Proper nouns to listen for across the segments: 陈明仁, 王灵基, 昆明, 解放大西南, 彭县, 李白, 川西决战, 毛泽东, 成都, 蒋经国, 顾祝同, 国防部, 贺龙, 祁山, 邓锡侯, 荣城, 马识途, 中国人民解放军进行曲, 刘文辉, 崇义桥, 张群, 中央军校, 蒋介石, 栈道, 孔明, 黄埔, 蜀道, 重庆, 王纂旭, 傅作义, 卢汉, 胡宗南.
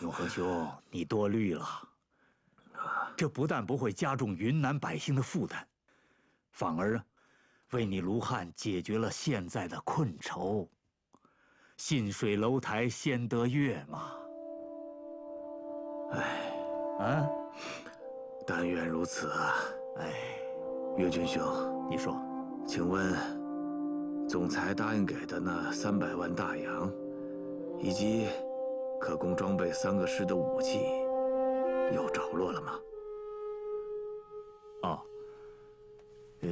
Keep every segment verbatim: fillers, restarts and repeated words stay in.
永和兄，你多虑了。这不但不会加重云南百姓的负担，反而为你卢汉解决了现在的困愁。近水楼台先得月嘛。哎，啊，但愿如此啊。哎，岳军兄，你说，请问？ 总裁答应给的那三百万大洋，以及可供装备三个师的武器，有着落了吗？哦，呃，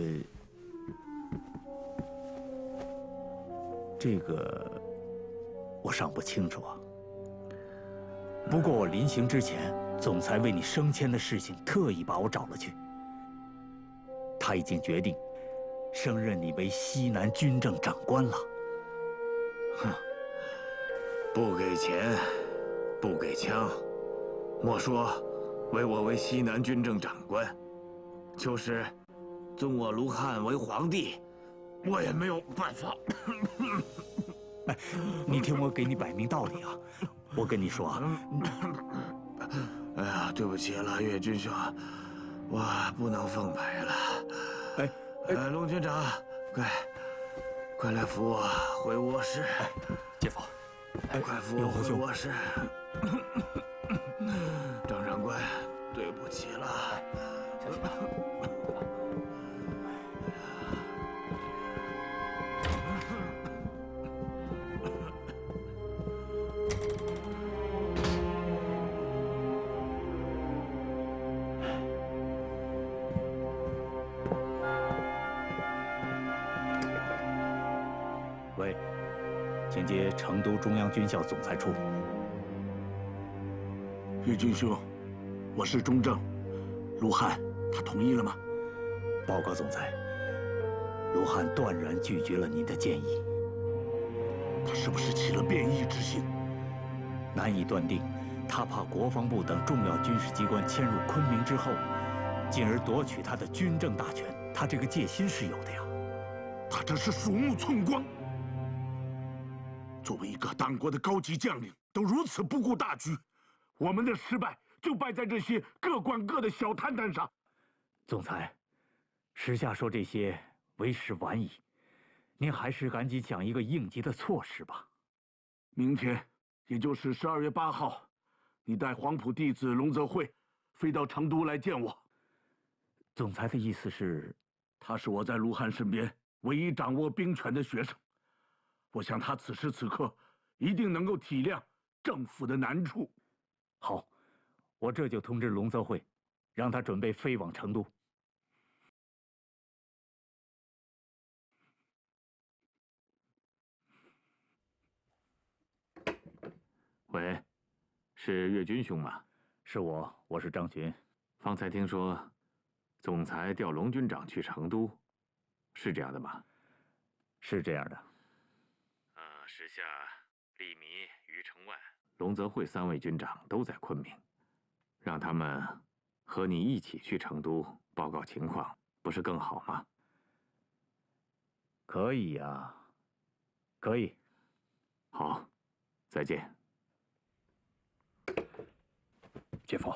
这个我尚不清楚啊。不过我临行之前，总裁为你升迁的事情特意把我找了去。他已经决定。 升任你为西南军政长官了。哼，不给钱，不给枪，莫说唯我为西南军政长官，就是尊我卢汉为皇帝，我也没有办法。哎，你听我给你摆明道理啊！我跟你说啊，哎呀，对不起了，岳军兄，我不能奉陪了。哎。 哎，龙军长，快，快来扶我回卧室。姐夫，快扶我回卧室。张长官，对不起了。接成都中央军校总裁处。岳军兄，我是中正。卢汉，他同意了吗？报告总裁，卢汉断然拒绝了您的建议。他是不是起了变异之心？难以断定。他怕国防部等重要军事机关迁入昆明之后，进而夺取他的军政大权，他这个戒心是有的呀。他这是鼠目寸光。 作为一个党国的高级将领，都如此不顾大局，我们的失败就败在这些各管各的小摊摊上。总裁，时下说这些为时晚矣，您还是赶紧想一个应急的措施吧。明天，也就是十二月八号，你带黄埔弟子龙泽会飞到成都来见我。总裁的意思是，他是我在卢汉身边唯一掌握兵权的学生。 我想他此时此刻一定能够体谅政府的难处。好，我这就通知龙泽会，让他准备飞往成都。喂，是岳军兄吗？是我，我是张群。方才听说，总裁调龙军长去成都，是这样的吗？是这样的。 时下，李弥、于承万、龙泽会三位军长都在昆明，让他们和你一起去成都报告情况，不是更好吗？可以呀、啊，可以。好，再见。姐夫，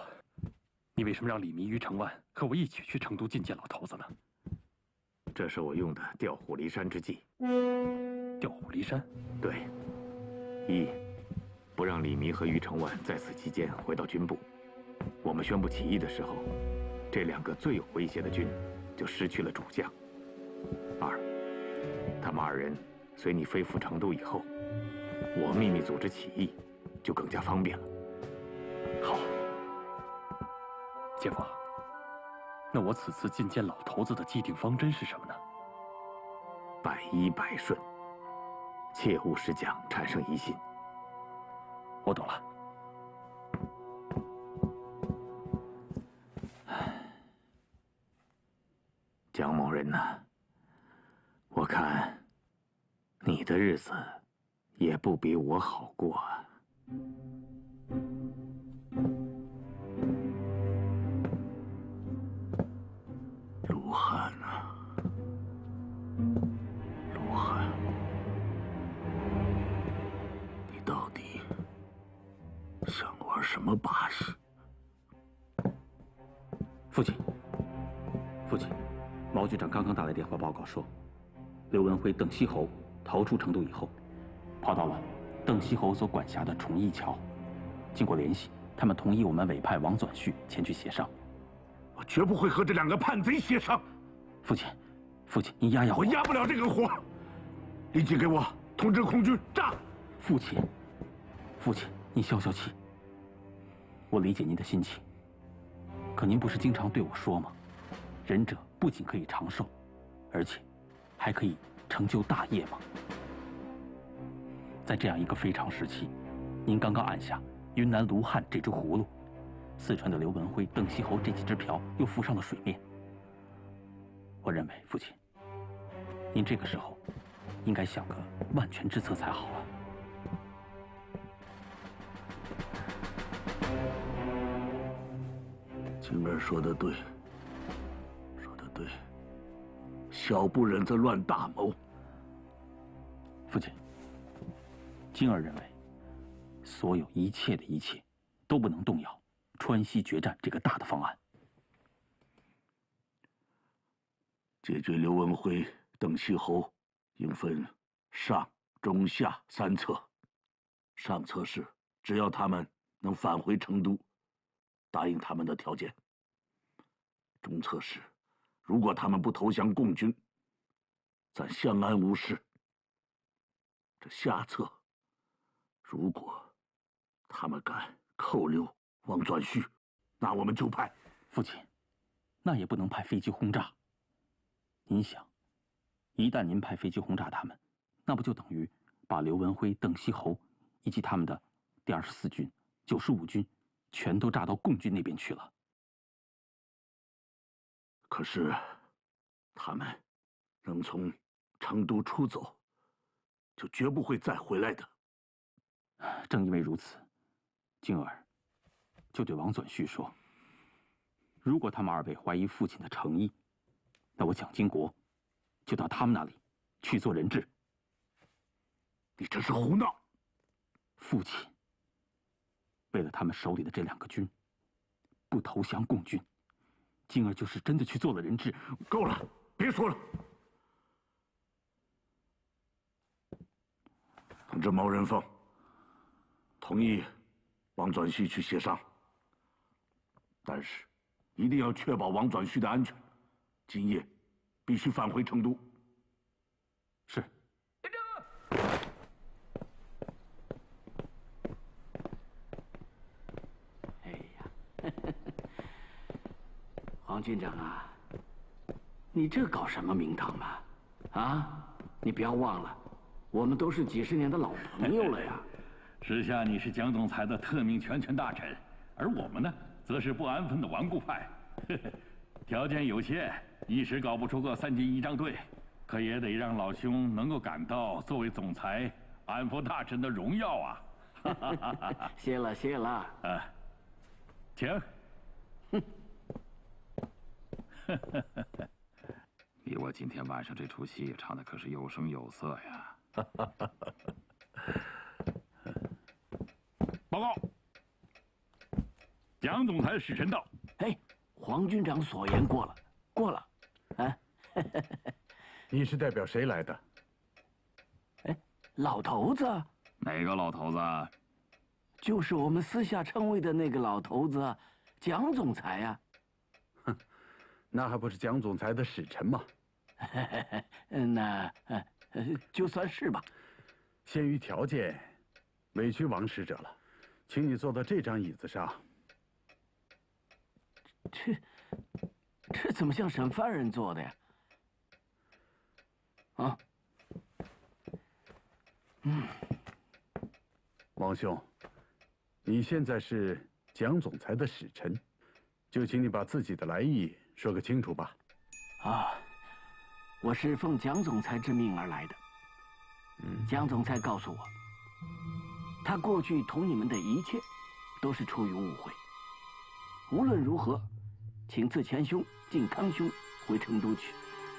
你为什么让李弥、于承万和我一起去成都觐见老头子呢？这是我用的调虎离山之计。 调虎离山，对，一，不让李弥和于承万在此期间回到军部。我们宣布起义的时候，这两个最有威胁的军就失去了主将。二，他们二人随你飞赴成都以后，我秘密组织起义，就更加方便了。好，姐夫，那我此次觐见老头子的既定方针是什么呢？百依百顺。 切勿使蒋产生疑心。我懂了。蒋某人呢？我看你的日子也不比我好过啊。卢汉啊，卢汉。什么把式？父亲，父亲，毛局长刚刚打来电话报告说，刘文辉、邓锡侯逃出成都以后，跑到了邓锡侯所管辖的崇义桥。经过联系，他们同意我们委派王纂旭前去协商。我绝不会和这两个叛贼协商。父亲，父亲，您压压火。我压不了这个火。立即给我通知空军炸！父亲，父亲，您消消气。我理解您的心情。 可您不是经常对我说吗？忍者不仅可以长寿，而且还可以成就大业吗？在这样一个非常时期，您刚刚按下云南卢汉这只葫芦，四川的刘文辉、邓锡侯这几只瓢又浮上了水面。我认为，父亲，您这个时候应该想个万全之策才好啊。 青儿说的对，说的对，小不忍则乱大谋。父亲，青儿认为，所有一切的一切都不能动摇川西决战这个大的方案。解决刘文辉、邓锡侯，应分上、中、下三策。上策是，只要他们能返回成都。 答应他们的条件。中策是，如果他们不投降共军，咱相安无事。这下策，如果他们敢扣留王纂旭，那我们就派。父亲，那也不能派飞机轰炸。您想，一旦您派飞机轰炸他们，那不就等于把刘文辉、邓锡侯以及他们的第二十四军、九十五军？ 全都炸到共军那边去了。可是，他们能从成都出走，就绝不会再回来的。正因为如此，静儿就对王纂旭说：“如果他们二位怀疑父亲的诚意，那我蒋经国就到他们那里去做人质。”你这是胡闹，父亲。 为了他们手里的这两个军，不投降共军，进而就是真的去做了人质。够了，别说了。通知毛人凤，同意王纂旭去协商，但是一定要确保王纂旭的安全。今夜必须返回成都。是。 王军长啊，你这搞什么名堂啊？啊，你不要忘了，我们都是几十年的老朋友了呀。时下你是蒋总裁的特命全权大臣，而我们呢，则是不安分的顽固派。呵呵，条件有限，一时搞不出个三军仪仗队，可也得让老兄能够感到作为总裁安抚大臣的荣耀啊！哈哈哈哈谢了，谢了。啊，请。哼。 你我今天晚上这出戏唱的可是有声有色呀！报告，蒋总裁使臣到。哎，黄军长所言过了，过了。啊，你是代表谁来的？哎，老头子。哪个老头子？就是我们私下称谓的那个老头子，蒋总裁呀。 那还不是蒋总裁的使臣吗？那就算是吧。限于条件，委屈王使者了，请你坐到这张椅子上。这这怎么像审犯人坐的呀？啊？嗯。王兄，你现在是蒋总裁的使臣，就请你把自己的来意。 说个清楚吧！啊，我是奉蒋总裁之命而来的。嗯，蒋总裁告诉我，他过去同你们的一切，都是出于误会。无论如何，请自前兄、靖康兄回成都去，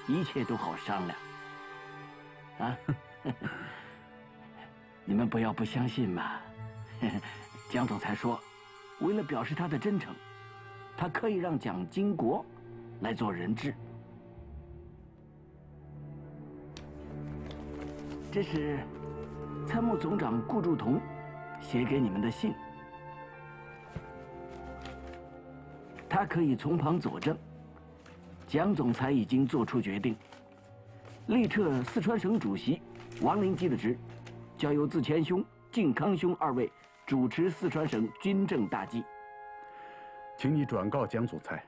一切都好商量。啊，你们不要不相信嘛！蒋总裁说，为了表示他的真诚，他刻意让蒋经国来做人质。这是参谋总长顾祝同写给你们的信，他可以从旁佐证，蒋总裁已经做出决定，力撤四川省主席王灵基的职，交由自谦兄、靖康兄二位主持四川省军政大计。请你转告蒋总裁，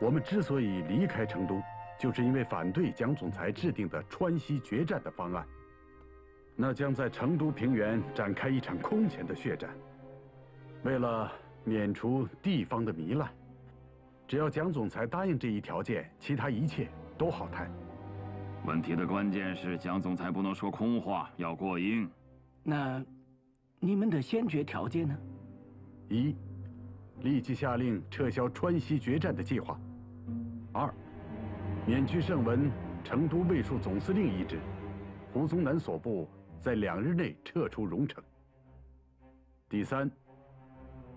我们之所以离开成都，就是因为反对蒋总裁制定的川西决战的方案，那将在成都平原展开一场空前的血战。为了免除地方的糜烂，只要蒋总裁答应这一条件，其他一切都好谈。问题的关键是蒋总裁不能说空话，要过硬。那你们的先决条件呢？一，立即下令撤销川西决战的计划；二，免去盛文成都卫戍总司令一职，胡宗南所部在两日内撤出荣城；第三，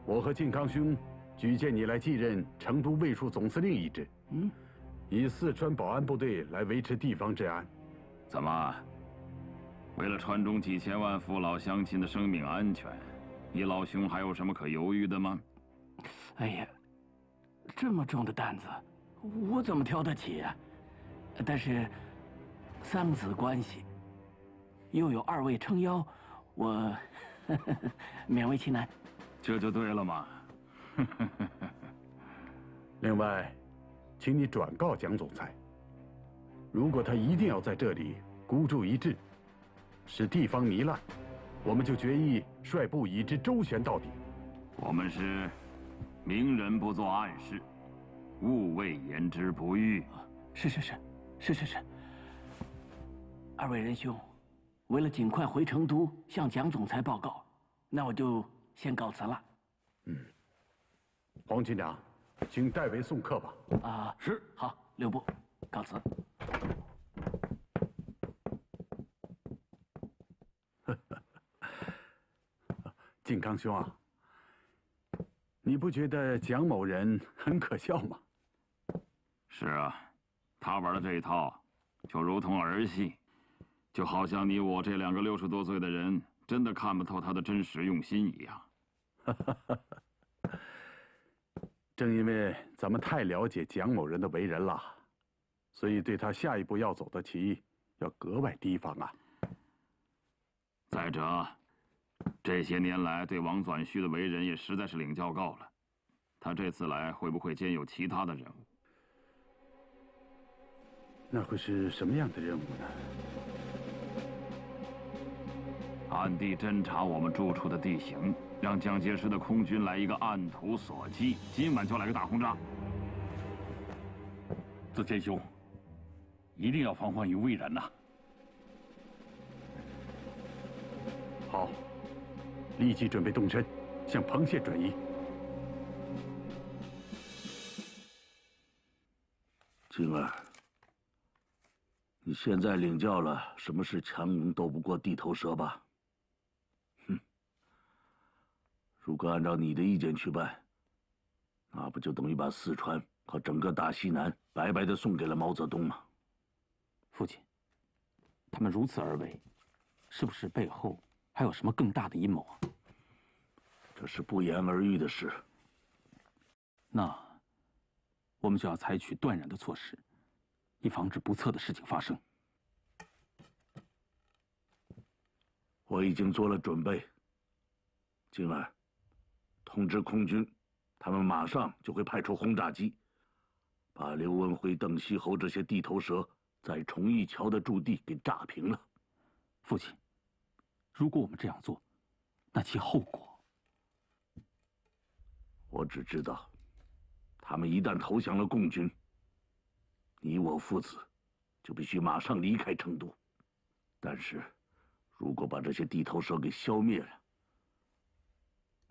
我和靖康兄举荐你来继任成都卫戍总司令一职，嗯，以四川保安部队来维持地方治安。怎么？为了川中几千万父老乡亲的生命安全，你老兄还有什么可犹豫的吗？哎呀，这么重的担子，我怎么挑得起啊？但是，丧子关系，又有二位撑腰，我呵呵勉为其难。这就对了嘛。另外，请你转告蒋总裁，如果他一定要在这里孤注一掷，使地方糜烂，我们就决议率部与之周旋到底。我们是明人不做暗事，勿谓言之不预。是是是，是是是。二位仁兄，为了尽快回成都向蒋总裁报告，那我就先告辞了。嗯，黄军长，请代为送客吧。啊，是。好，六部，告辞。 靖康兄啊，你不觉得蒋某人很可笑吗？是啊，他玩的这一套就如同儿戏，就好像你我这两个六十多岁的人真的看不透他的真实用心一样。正因为咱们太了解蒋某人的为人了，所以对他下一步要走的棋要格外提防啊。再者， 这些年来，对王纂绪的为人也实在是领教够了。他这次来，会不会兼有其他的任务？那会是什么样的任务呢？暗地侦查我们住处的地形，让蒋介石的空军来一个按图索骥，今晚就来个大轰炸。自谦兄，一定要防患于未然呐！好。 立即准备动身，向彭县转移。静儿，你现在领教了什么是强龙斗不过地头蛇吧？哼！如果按照你的意见去办，那不就等于把四川和整个大西南白白的送给了毛泽东吗？父亲，他们如此而为，是不是背后 还有什么更大的阴谋啊？这是不言而喻的事。那我们就要采取断然的措施，以防止不测的事情发生。我已经做了准备。静儿，通知空军，他们马上就会派出轰炸机，把刘文辉、邓锡侯这些地头蛇在崇义桥的驻地给炸平了。父亲， 如果我们这样做，那其后果……我只知道，他们一旦投降了共军，你我父子就必须马上离开成都。但是，如果把这些地头蛇给消灭了，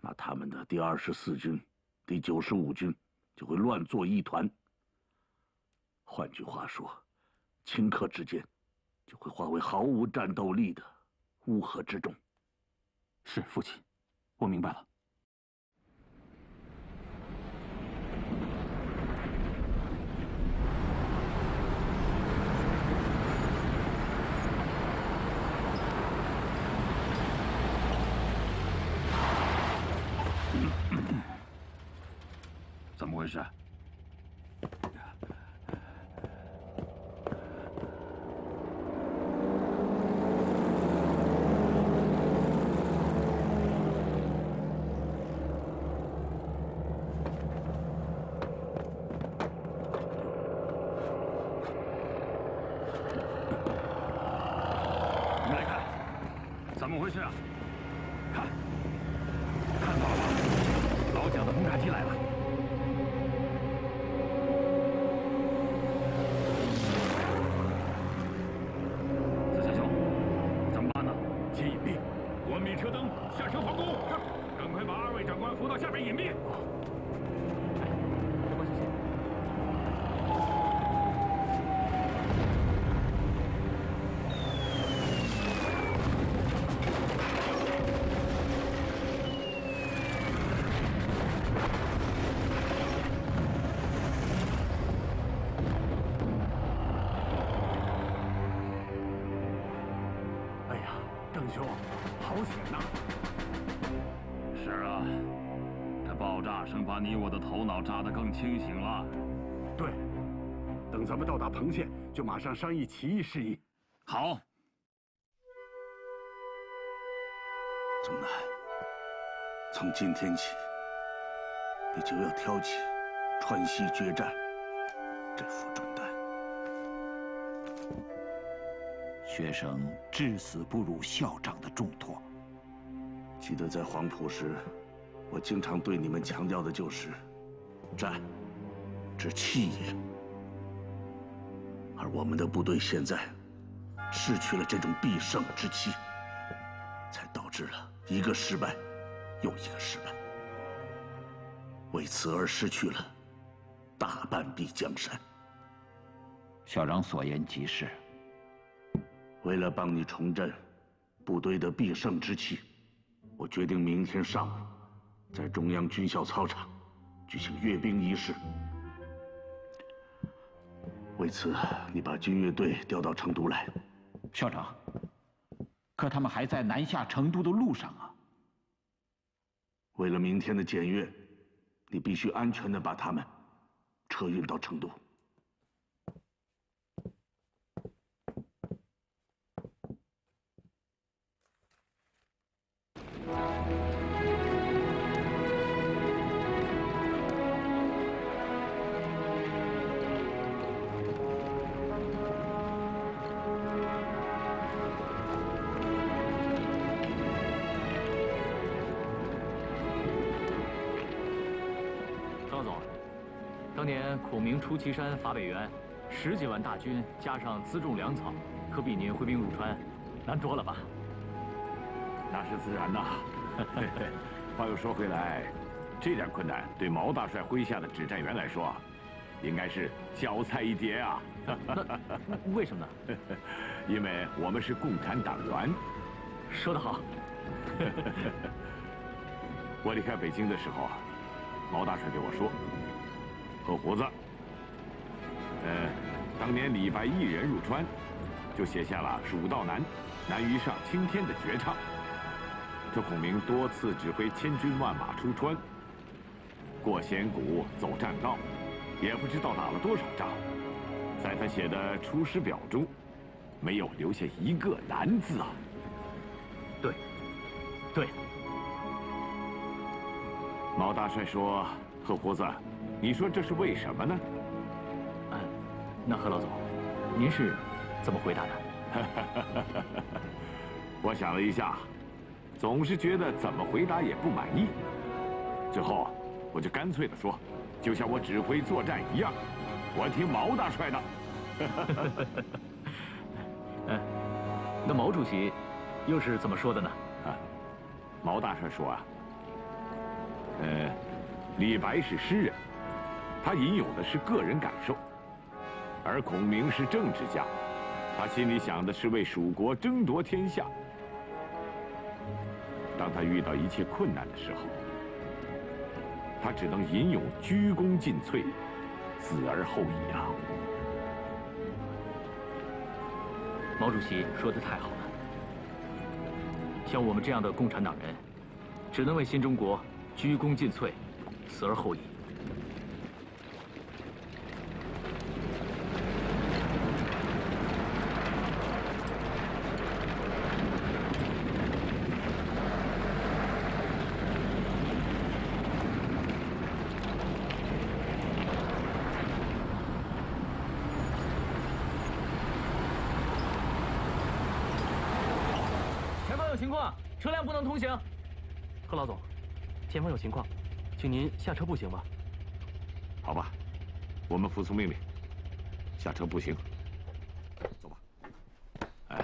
那他们的第二十四军、第九十五军就会乱作一团。换句话说，顷刻之间，就会化为毫无战斗力的 乌合之众。是，父亲，我明白了。回事？你来看，怎么回事啊？看，看到了吧？老蒋的轰炸机来了。 清醒了，对，等咱们到达彭县，就马上商议起义事宜。好，总南，从今天起，你就要挑起川西决战这副重担。学生至死不辱校长的重托。记得在黄埔时，我经常对你们强调的就是。 战之气也，而我们的部队现在失去了这种必胜之气，才导致了一个失败又一个失败，为此而失去了大半壁江山。校长所言极是。为了帮你重振部队的必胜之气，我决定明天上午在中央军校操场。 举行阅兵仪式，为此你把军乐队调到成都来。校长，可他们还在南下成都的路上啊！为了明天的检阅，你必须安全地把他们车运到成都。当年孔明出祁山伐北元，十几万大军加上辎重粮草，可比您挥兵入川难多了吧？那是自然呐。话又说回来，这点困难对毛大帅麾下的指战员来说，应该是小菜一碟啊。那为什么呢？因为我们是共产党员。说得好。我离开北京的时候啊，毛大帅对我说。 贺胡子，呃，当年李白一人入川，就写下了蜀道难，难于上青天的绝唱。这孔明多次指挥千军万马出川，过险谷，走栈道，也不知道打了多少仗。在他写的《出师表》中，没有留下一个难字啊。对，对。毛大帅说：“贺胡子。” 你说这是为什么呢？嗯，那何老总，您是怎么回答的？我想了一下，总是觉得怎么回答也不满意，最后我就干脆的说，就像我指挥作战一样，我听毛大帅的。嗯，那毛主席又是怎么说的呢？啊，毛大帅说啊，呃，李白是诗人。 他引有的是个人感受，而孔明是政治家，他心里想的是为蜀国争夺天下。当他遇到一切困难的时候，他只能吟咏鞠躬尽瘁，死而后已啊！毛主席说的太好了，像我们这样的共产党人，只能为新中国鞠躬尽瘁，死而后已。有情况，车辆不能通行。贺老总，前方有情况，请您下车步行吧。好吧，我们服从命令，下车步行。走吧。哎，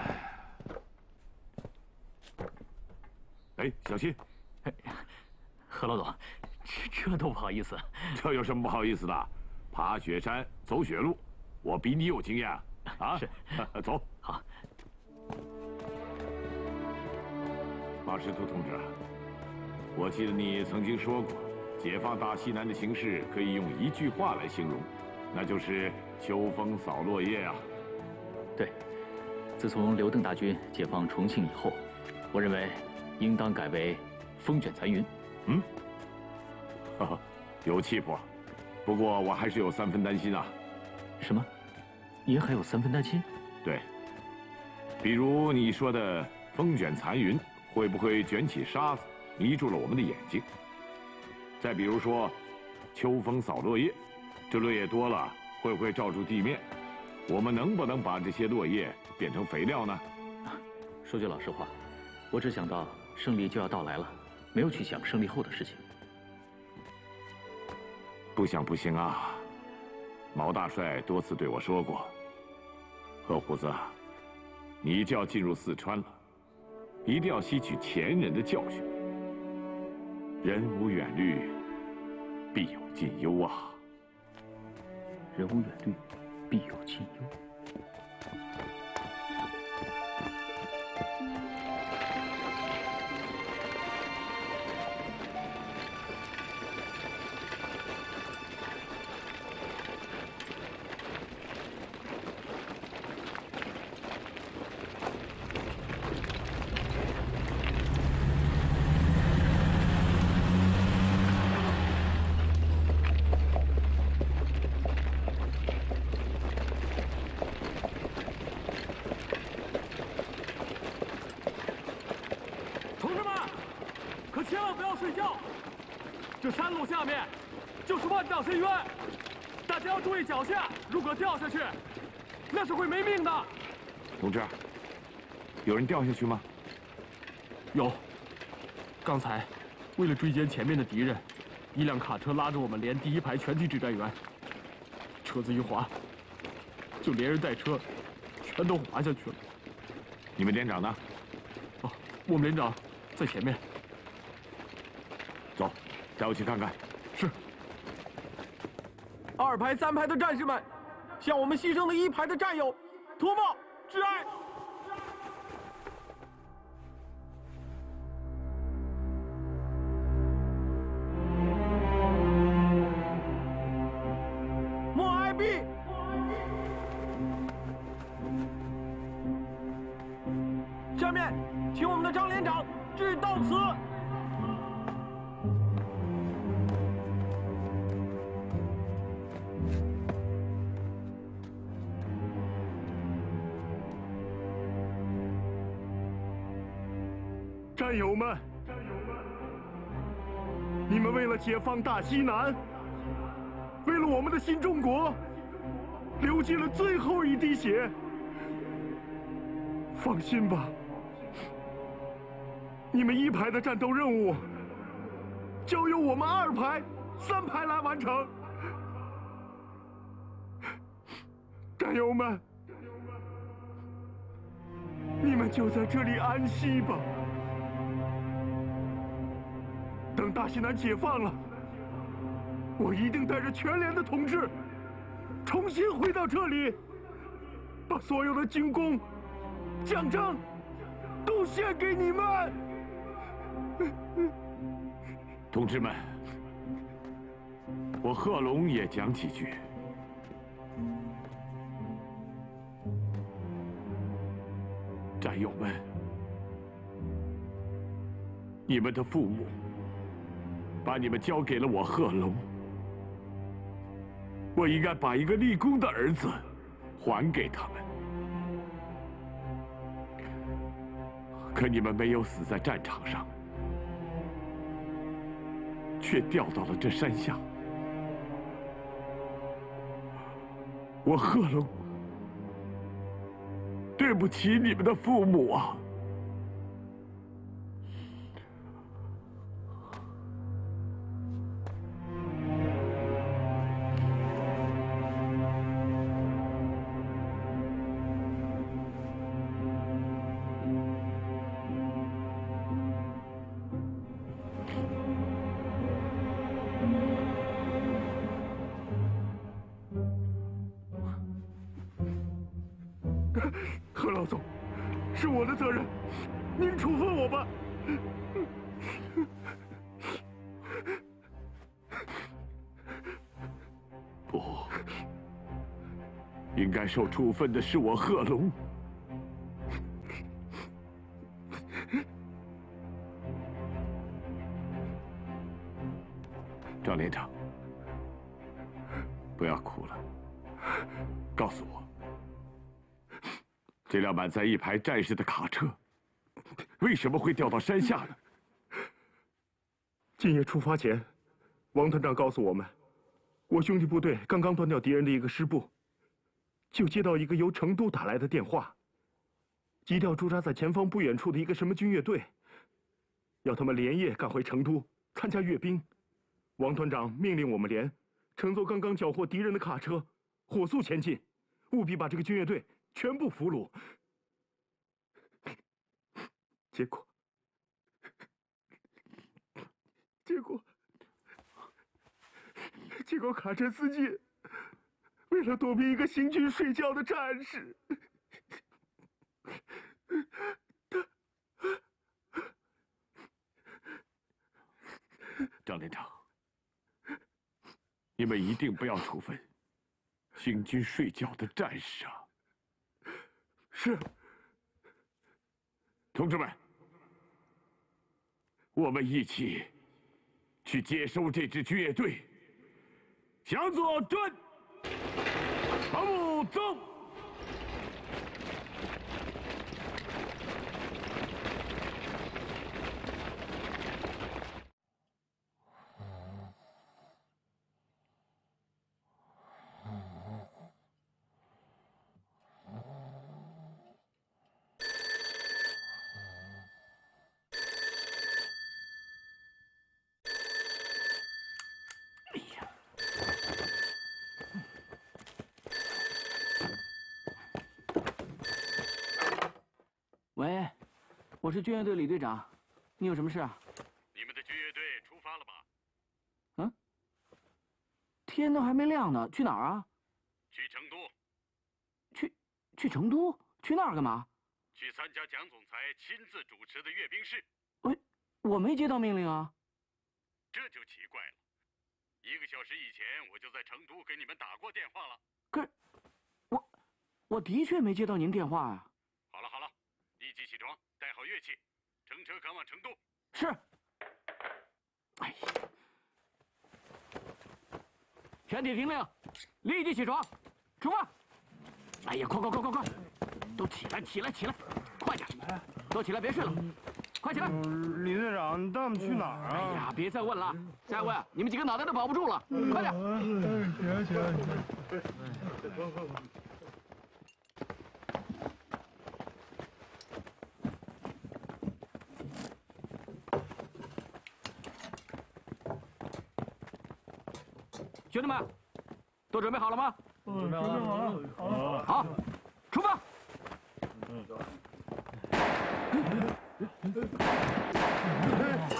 哎，小心！贺老总，这这都不好意思。这有什么不好意思的？爬雪山，走雪路，我比你有经验啊！啊，是，走，好。 马识途同志，我记得你曾经说过，解放大西南的形势可以用一句话来形容，那就是秋风扫落叶啊。对，自从刘邓大军解放重庆以后，我认为应当改为风卷残云。嗯，哈哈，有气魄。不过我还是有三分担心啊。什么？您还有三分担心？对，比如你说的风卷残云。 会不会卷起沙子，迷住了我们的眼睛？再比如说，秋风扫落叶，这落叶多了，会不会罩住地面？我们能不能把这些落叶变成肥料呢？说句老实话，我只想到胜利就要到来了，没有去想胜利后的事情。不想不行啊！毛大帅多次对我说过，贺胡子，你就要进入四川了。 一定要吸取前人的教训。人无远虑，必有近忧啊！人无远虑，必有近忧。脚下如果掉下去，那是会没命的。同志，有人掉下去吗？有。刚才为了追歼前面的敌人，一辆卡车拉着我们连第一排全体指战员，车子一滑，就连人带车全都滑下去了。你们连长呢？哦，我们连长在前面。走，带我去看看。是。 二排、三排的战士们，向我们牺牲的一排的战友图报致哀。默哀毕。下面，请我们的张连长致悼词。 战友们，战友们，你们为了解放大西南，为了我们的新中国，流尽了最后一滴血。放心吧，你们一排的战斗任务，交由我们二排、三排来完成。战友们，你们就在这里安息吧。 等大西南解放了，我一定带着全连的同志，重新回到这里，把所有的军功、奖章都献给你们。同志们，我贺龙也讲几句。战友们，你们的父母。 把你们交给了我贺龙，我应该把一个立功的儿子还给他们。可你们没有死在战场上，却掉到了这山下。我贺龙，对不起你们的父母啊！何老总，是我的责任，您处分我吧。不，应该受处分的是我贺龙。 赵连长，不要哭了。告诉我，这辆满载一排战士的卡车，为什么会掉到山下呢？今夜出发前，王团长告诉我们，我兄弟部队刚刚断掉敌人的一个师部，就接到一个由成都打来的电话，急调驻扎在前方不远处的一个什么军乐队，要他们连夜赶回成都参加阅兵。 王团长命令我们连乘坐刚刚缴获敌人的卡车，火速前进，务必把这个军乐队全部俘虏。结果，结果，结果，卡车司机为了躲避一个行军睡觉的战士，他……张连长。 你们一定不要处分行军睡觉的战士啊！是，同志们，我们一起去接收这支军乐队。向左转，盲目走。我是军乐队李队长，你有什么事啊？你们的军乐队出发了吧？嗯，天都还没亮呢，去哪儿啊？去成都。去去成都？去那儿干嘛？去参加蒋总裁亲自主持的阅兵式。喂，我没接到命令啊。这就奇怪了，一个小时以前我就在成都给你们打过电话了。可是，我我的确没接到您电话啊。好了好了，立即起床。 带好乐器，乘车赶往成都。是。哎呀！全体听令，立即起床，出发！哎呀，快快快快快，都起来起来起来，快点！都起来，别睡了，快起来！李队长，你带我们去哪儿啊？哎呀，别再问了，再问你们几个脑袋都保不住了，快点！行行行。 兄弟们，都准备好了吗？准备好了。好，好，出发！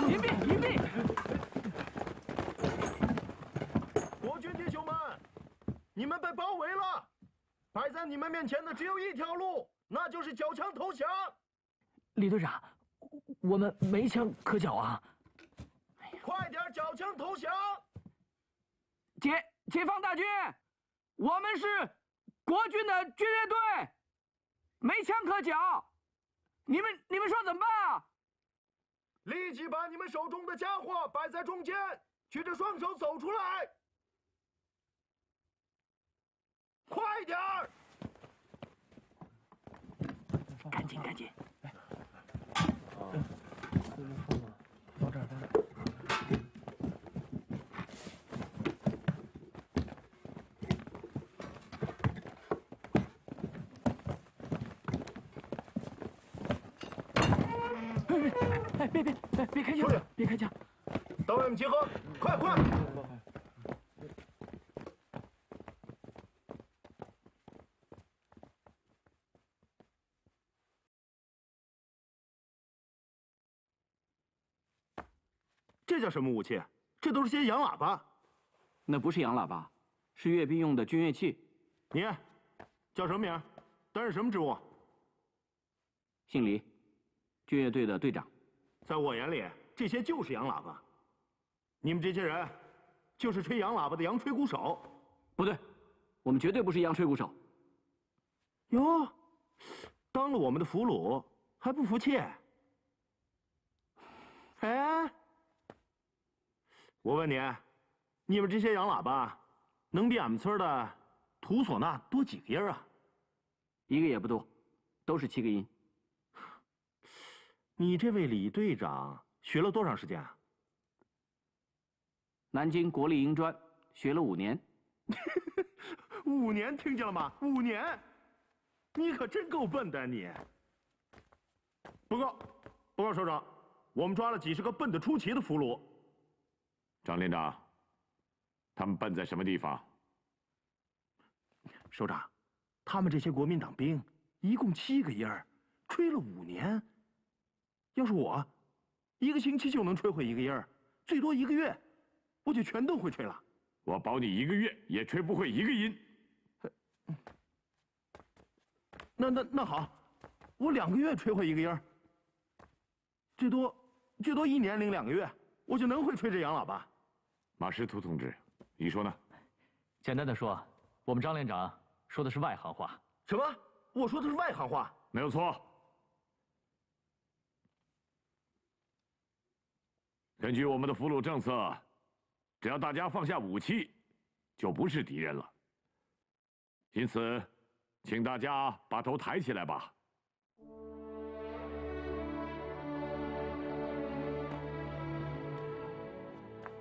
迎宾，迎宾！国军弟兄们，你们被包围了，摆在你们面前的只有一条路，那就是缴枪投降。李队长，我们没枪可缴啊！快点缴枪投降！ 解解放大军，我们是国军的军乐队，没枪可缴，你们你们说怎么办啊？立即把你们手中的家伙摆在中间，举着双手走出来，快点儿！赶紧赶紧！到这儿，到这儿。 哎，别别，哎，别开枪！别开枪！到外面集合，快快！这叫什么武器？这都是些洋喇叭。那不是洋喇叭，是阅兵用的军乐器。你叫什么名？担任什么职务？姓李，军乐队的队长。在我眼里，这些就是洋喇叭，你们这些人就是吹洋喇叭的洋吹鼓手。不对，我们绝对不是洋吹鼓手。哟，当了我们的俘虏还不服气？哎，我问你，你们这些洋喇叭能比俺们村的土唢呐多几个音啊？ 一个也不多，都是七个音。你这位李队长学了多长时间啊？南京国立营专学了五年。五年，听见了吗？五年，你可真够笨的你。不够，不够，首长，我们抓了几十个笨得出奇的俘虏。张连长，他们笨在什么地方？首长。 他们这些国民党兵一共七个音儿，吹了五年。要是我，一个星期就能吹会一个音儿，最多一个月，我就全都会吹了。我保你一个月也吹不会一个音。那那那好，我两个月吹会一个音儿，最多最多一年零两个月，我就能会吹这洋喇叭。马识途同志，你说呢？简单的说，我们张连长。 说的是外行话，什么？我说的是外行话，没有错。根据我们的俘虏政策，只要大家放下武器，就不是敌人了。因此，请大家把头抬起来吧。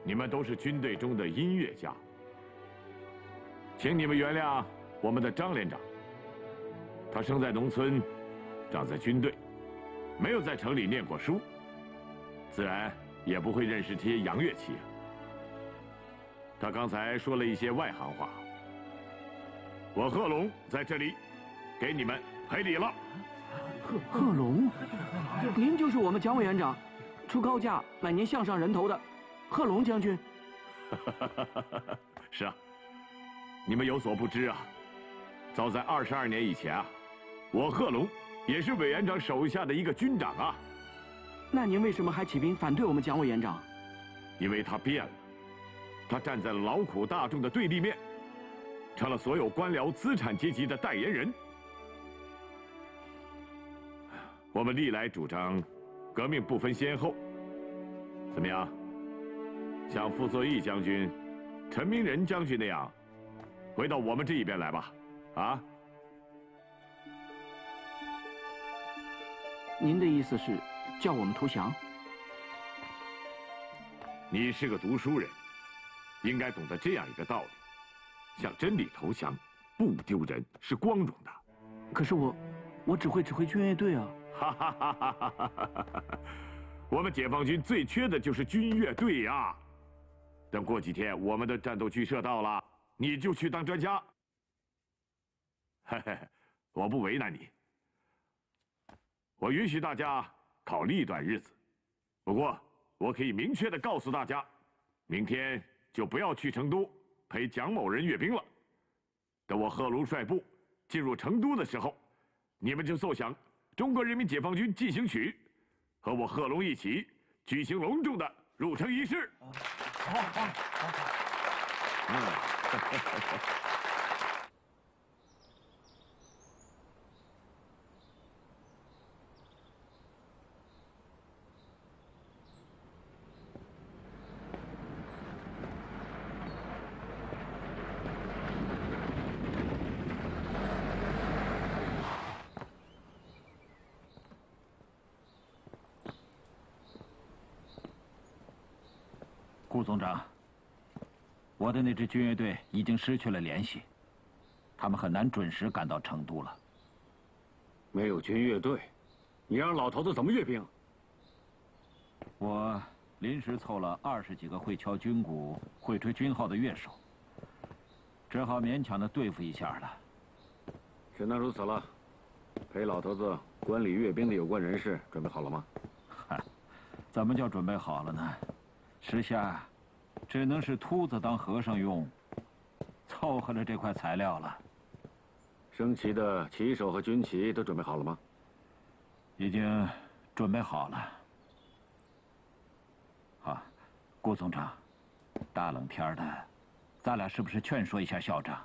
你们都是军队中的音乐家，请你们原谅。 我们的张连长，他生在农村，长在军队，没有在城里念过书，自然也不会认识这些洋乐器啊。他刚才说了一些外行话，我贺龙在这里给你们赔礼了。贺贺龙，您就是我们蒋委员长出高价买您项上人头的贺龙将军。是啊，你们有所不知啊。 早在二十二年以前啊，我贺龙也是委员长手下的一个军长啊。那您为什么还起兵反对我们蒋委员长？因为他变了，他站在了劳苦大众的对立面，成了所有官僚资产阶级的代言人。我们历来主张革命不分先后。怎么样？像傅作义将军、陈明仁将军那样，回到我们这一边来吧。 啊！您的意思是叫我们投降？你是个读书人，应该懂得这样一个道理：向真理投降，不丢人，是光荣的。可是我，我只会指挥军乐队啊！哈哈哈哈哈哈！我们解放军最缺的就是军乐队啊！等过几天我们的战斗剧社到了，你就去当专家。 嘿嘿，我不为难你，我允许大家考虑一段日子。不过，我可以明确的告诉大家，明天就不要去成都陪蒋某人阅兵了。等我贺龙率部进入成都的时候，你们就奏响《中国人民解放军进行曲》，和我贺龙一起举行隆重的入城仪式。好，好，好。 顾总长，我的那支军乐队已经失去了联系，他们很难准时赶到成都了。没有军乐队，你让老头子怎么阅兵？我临时凑了二十几个会敲军鼓、会吹军号的乐手，只好勉强的对付一下了。只能如此了。陪老头子观礼阅兵的有关人士准备好了吗？哈，怎么叫准备好了呢？ 时下，只能是秃子当和尚用，凑合着这块材料了。升旗的旗手和军旗都准备好了吗？已经准备好了。啊，顾总长，大冷天的，咱俩是不是劝说一下校长，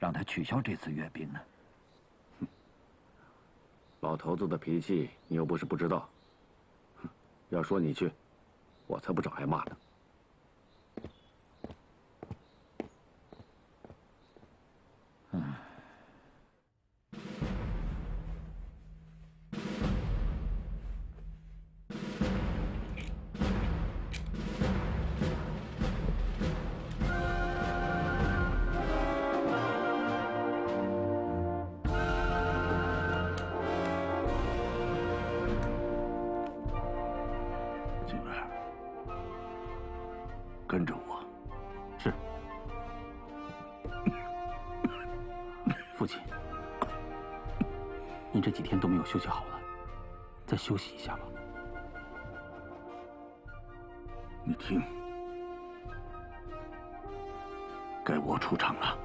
让他取消这次阅兵呢？哼，老头子的脾气你又不是不知道。哼，要说你去，我才不找挨骂呢。 跟着我，是。父亲，你这几天都没有休息好了，再休息一下吧。你听，该我出场了。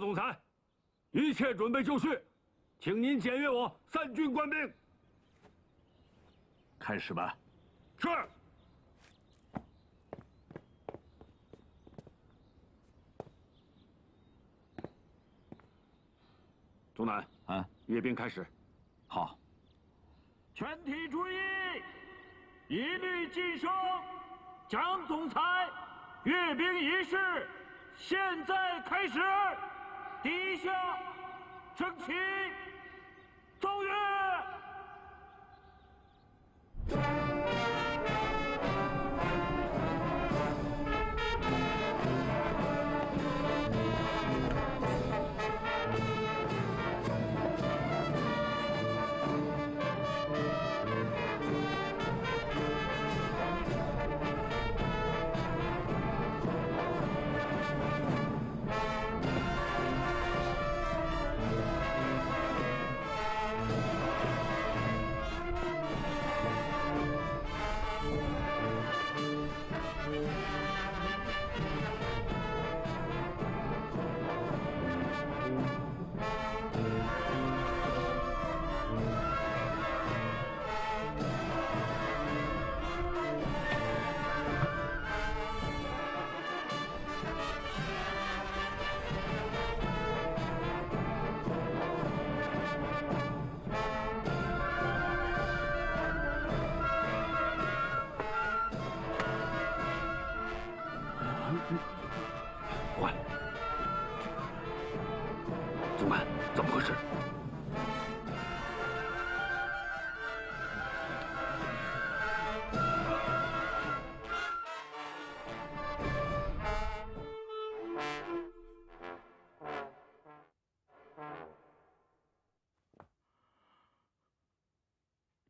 总裁，一切准备就绪，请您检阅我三军官兵。开始吧。是。总南，啊，阅兵开始。好。全体注意，一律晋升。蒋总裁，阅兵仪式现在开始。 第一项，升旗，奏乐。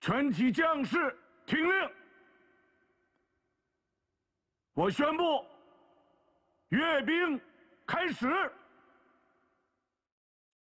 全体将士听令！我宣布，阅兵开始。